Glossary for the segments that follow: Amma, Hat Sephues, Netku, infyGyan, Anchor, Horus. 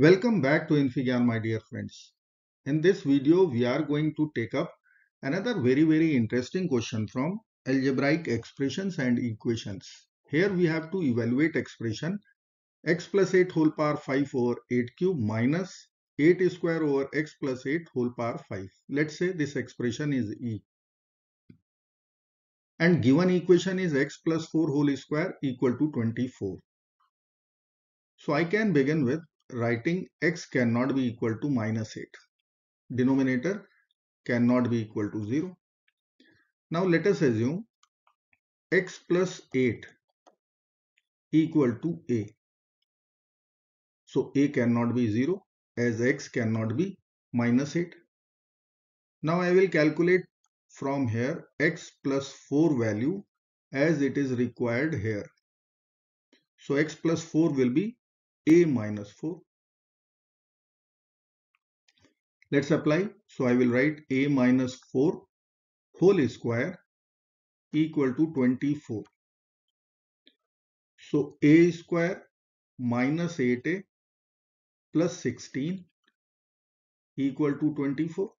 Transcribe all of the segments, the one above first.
Welcome back to infyGyan, my dear friends. In this video, we are going to take up another very interesting question from algebraic expressions and equations. Here we have to evaluate expression x plus 8 whole power 5 over 8 cube minus 8 square over x plus 8 whole power 5. Let's say this expression is E. And given equation is x plus 4 whole square equal to 24. So I can begin with writing x cannot be equal to minus 8. Denominator cannot be equal to 0. Now let us assume x plus 8 equal to a. So a cannot be 0 as x cannot be minus 8. Now I will calculate from here x plus 4 value as it is required here. So x plus 4 will be a minus 4. Let's apply. So I will write a minus 4 whole square equal to 24. So a square minus 8a plus 16 equal to 24.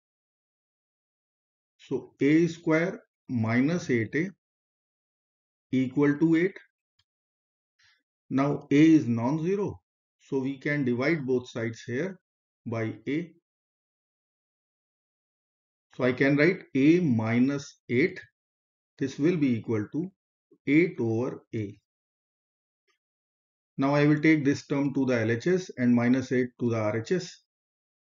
So a square minus 8a equal to 8. Now a is non-zero. So we can divide both sides here by a. So I can write a minus 8. This will be equal to 8 over a. Now I will take this term to the LHS and minus 8 to the RHS.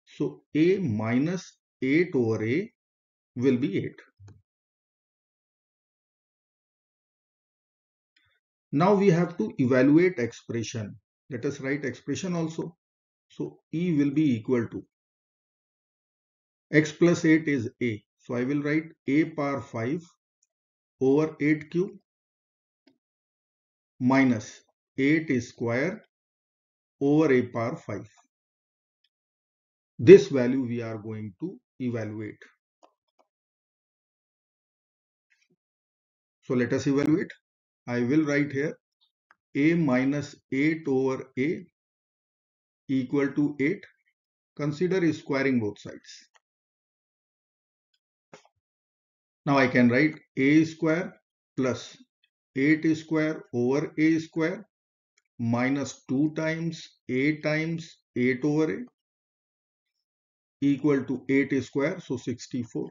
So a minus 8 over a will be 8. Now we have to evaluate expression. Let us write expression also. So E will be equal to x plus 8 is a. So I will write a power 5 over 8 cube minus 8 square over a power 5. This value we are going to evaluate. So let us evaluate. I will write here a minus 8 over a equal to 8. Consider squaring both sides. Now I can write a square plus 8 square over a square minus 2 times 8 over a equal to 8 square, so 64.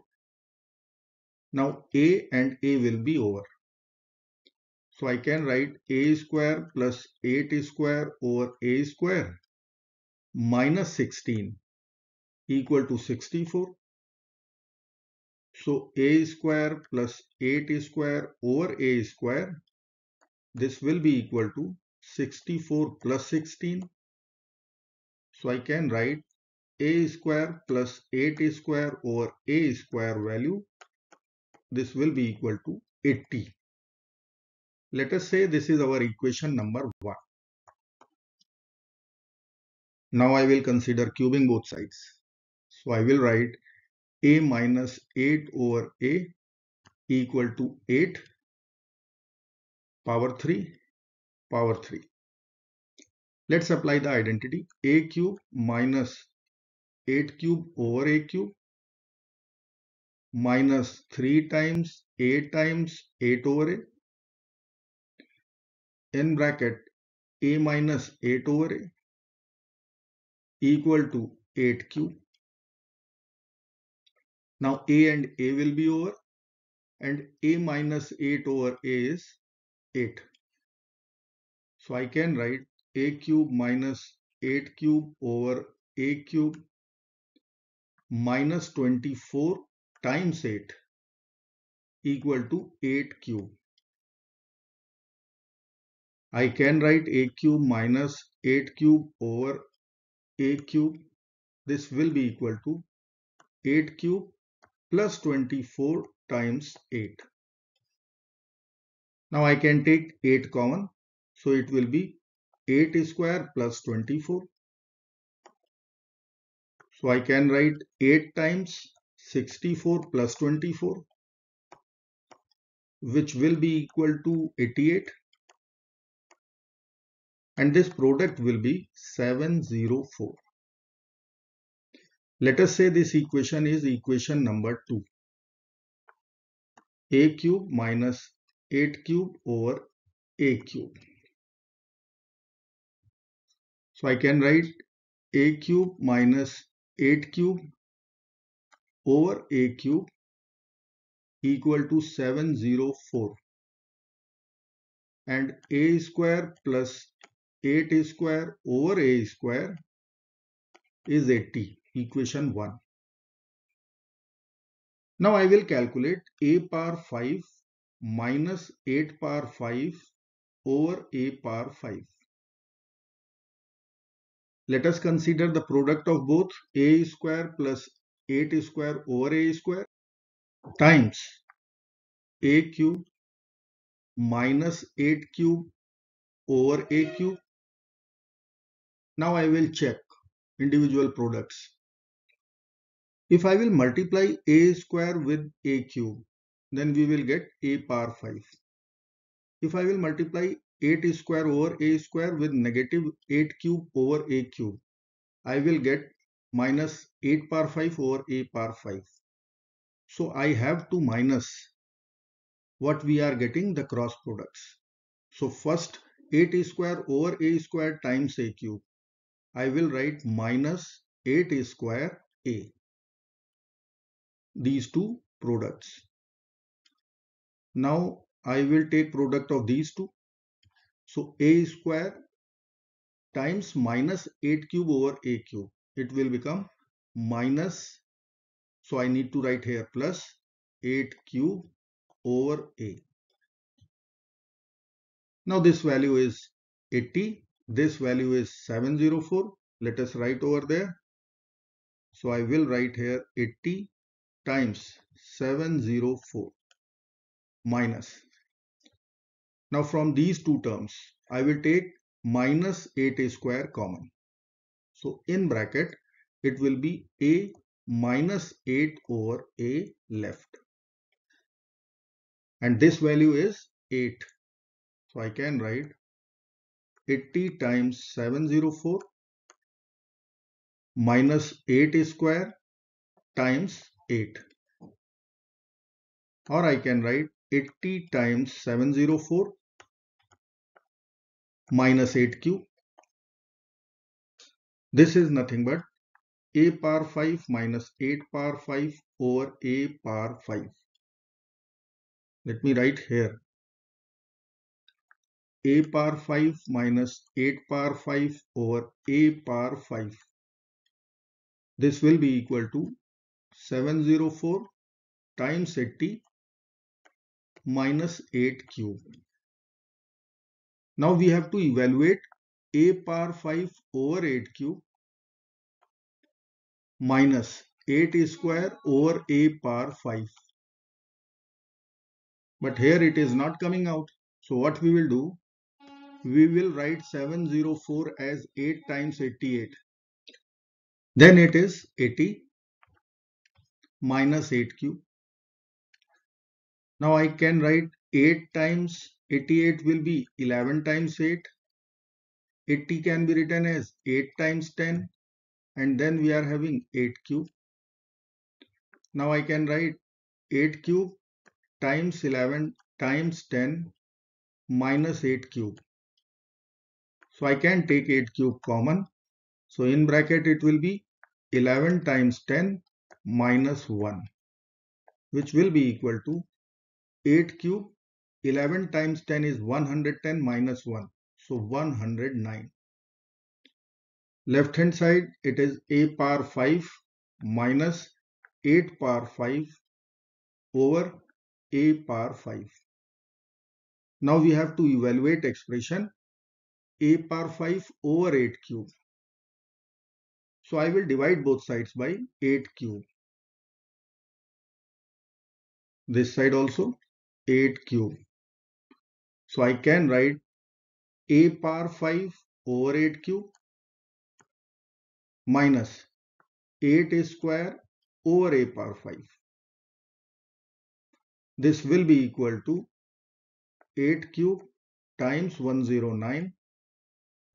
Now a and a will be over. So I can write a square plus 8 square over a square minus 16 equal to 64. So a square plus 8 square over a square, this will be equal to 64 plus 16. So I can write a square plus 8 square over a square value, this will be equal to 80. Let us say this is our equation number 1. Now I will consider cubing both sides. So I will write a minus 8 over a equal to 8 power 3. Let's apply the identity. A cube minus 8 cube over a cube minus 3 times 8 over a. In bracket a minus 8 over a equal to 8 cube. Now a and a will be over and a minus 8 over a is 8. So I can write a cube minus 8 cube over a cube minus 24 times 8 equal to 8 cube. I can write a cube minus 8 cube over a cube. This will be equal to 8 cube plus 24 times 8. Now I can take 8 common. So it will be 8 square plus 24. So I can write 8 times 64 plus 24, which will be equal to 88. And this product will be 704. Let us say this equation is equation number 2. A cube minus 8 cube over A cube. So I can write A cube minus 8 cube over A cube equal to 704. And A square plus 8 square over A square is 80. Equation 1. Now I will calculate A power 5 minus 8 power 5 over A power 5. Let us consider the product of both A square plus 8 square over A square times A cube minus 8 cube over A cube. Now I will check individual products. If I will multiply A square with A cube, then we will get A power 5. If I will multiply 8 square over A square with negative 8 cube over A cube, I will get minus 8 power 5 over A power 5. So I have to minus what we are getting, the cross products. So first 8 square over A square times A cube. I will write minus 8 square A. These two products. Now I will take product of these two. So A square times minus 8 cube over A cube. It will become minus, so I need to write here plus 8 cube over A. Now this value is 80. This value is 704. Let us write over there. So I will write here 80. Times 704 minus. Now from these two terms, I will take minus 8A square common. So in bracket, it will be A minus 8 over A left. And this value is 8. So I can write 80 times 704 minus 8A square times 8, or I can write 80 times 704 minus 8 cube. This is nothing but A power 5 minus 8 power 5 over A power 5. Let me write here A power 5 minus 8 power 5 over A power 5. This will be equal to 704 times 80 minus 8 cube. Now we have to evaluate A power 5 over 8 cube minus 8 square over A power 5. But here it is not coming out. So what we will do? We will write 704 as 8 times 88. Then it is 80. Minus 8 cube. Now I can write 8 times 88 will be 11 times 8. 80 can be written as 8 times 10, and then we are having 8 cube. Now I can write 8 cube times 11 times 10 minus 8 cube. So I can take 8 cube common. So in bracket it will be 11 times 10 minus 1, which will be equal to 8 cube 11 times 10 is 110 minus 1, so 109. Left hand side it is A power 5 minus 8 power 5 over A power 5. Now we have to evaluate expression A power 5 over 8 cube. So I will divide both sides by 8 cube. This side also 8 cube. So I can write A power 5 over 8 cube minus 8 square over A power 5. This will be equal to 8 cube times 109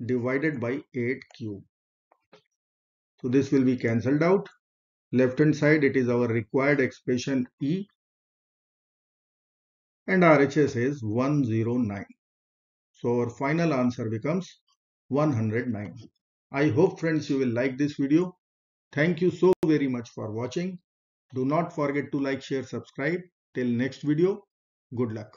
divided by 8 cube. So this will be cancelled out. left hand side it is our required expression E and RHS is 109. So our final answer becomes 109. I hope friends you will like this video. Thank you so very much for watching. Do not forget to like, share, subscribe. Till next video. Good luck.